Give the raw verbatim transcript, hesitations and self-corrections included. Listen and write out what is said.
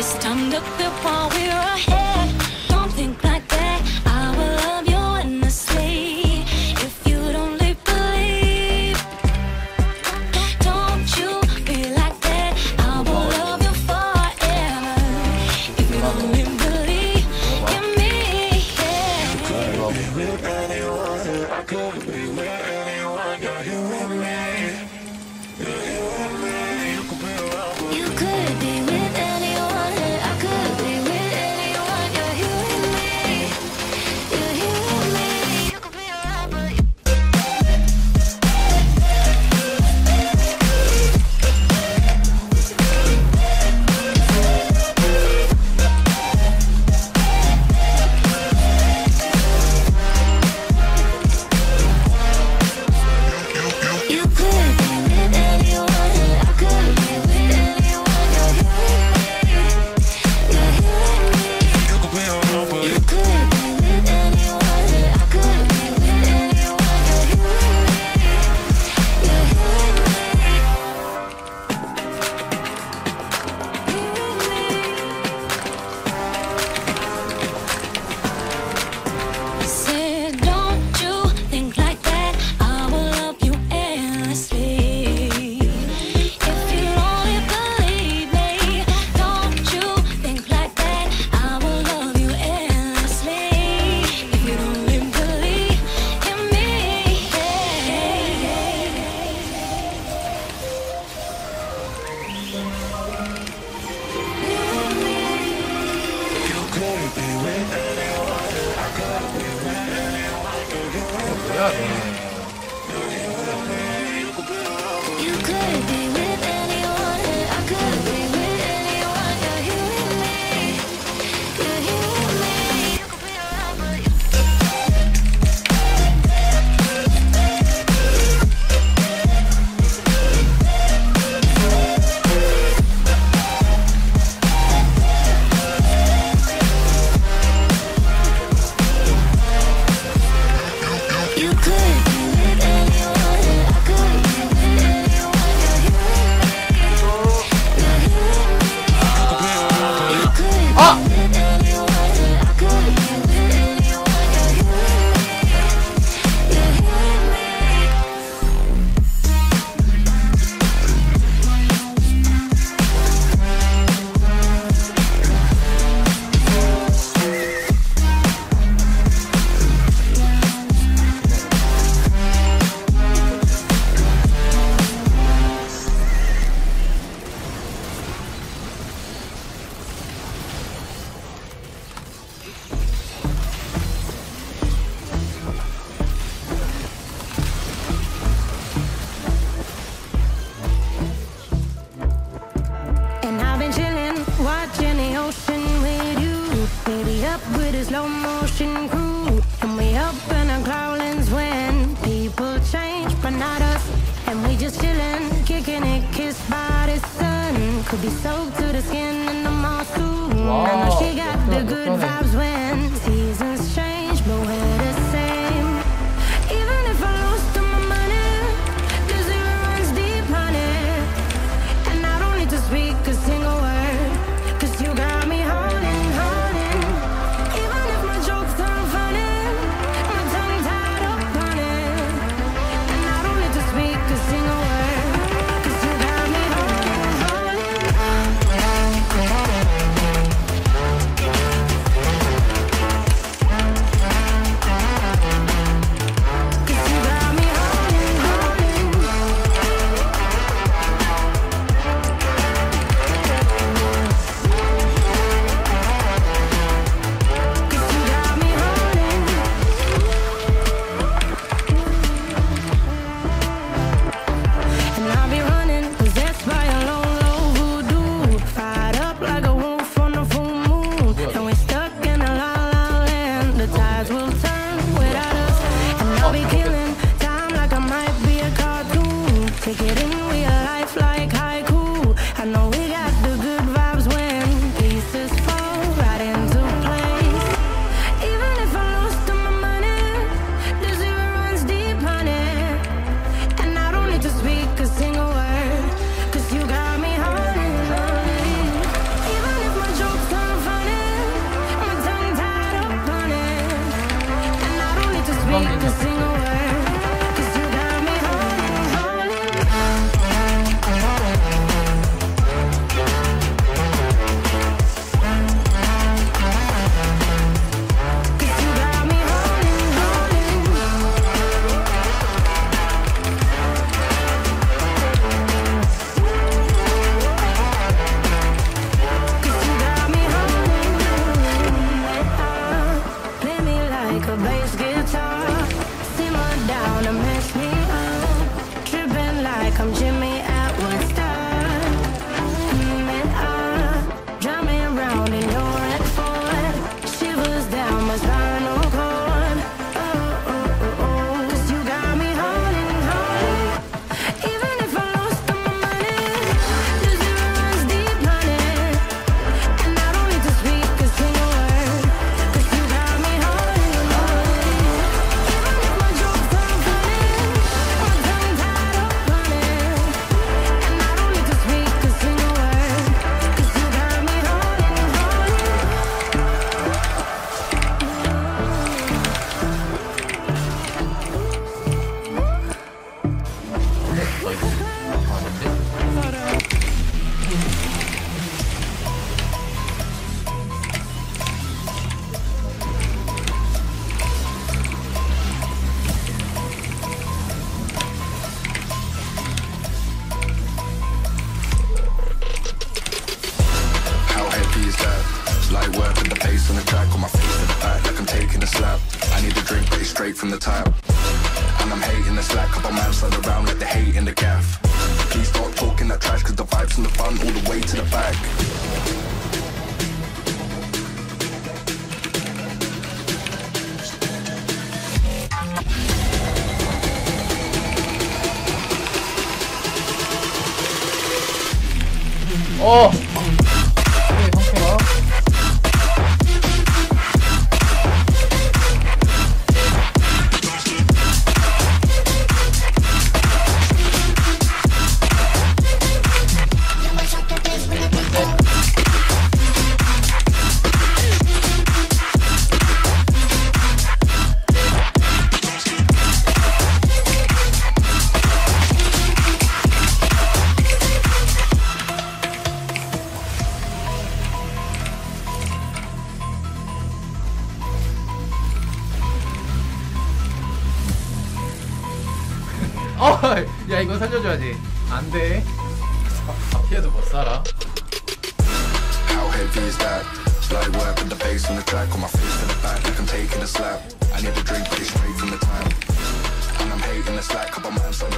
It's time to feel while we're ahead. Don't think like that. I will love you endlessly if you don't believe. Don't you be like that. I will love you forever if you only believe in me. Yeah. You could be with anyone. I could be with anyone. You're you and me. You're you and me. You could be with You could be with anyone. You could be with anyone, I could be with anyone, you're you and me, you're you and me, you could be around me. Baby, up with a slow motion crew, and we up in our growlings when people change, but not us. And we just chillin', kicking it, kissed by the sun. Could be soaked to the skin in the mall soon. Wow. I know she got the good vibes when seasons change, but we're the same. Even if I lose to my money, the zero runs deep, honey. And I don't need to speak a single word, 'cause you got me holding. We'll be right back. Take it in, we are life like haiku. I know we got the good vibes when pieces fall right into place. Even if I'm lost on my money, the zero runs deep, honey. And I don't need to speak a single word, cause you got me honey, honey. Even if my jokes aren't funny, my tongue tied up, honey. And I don't need to speak a single word. 어! 야, 이거 살려줘야지. 안 돼. 아, 피해도 못 살아. How heavy is that? Slide work with the bass on the track on my face to the back. Like I'm taking a slap. I need a drink, but it's straight from the time. And I'm hating the slack, couple months on the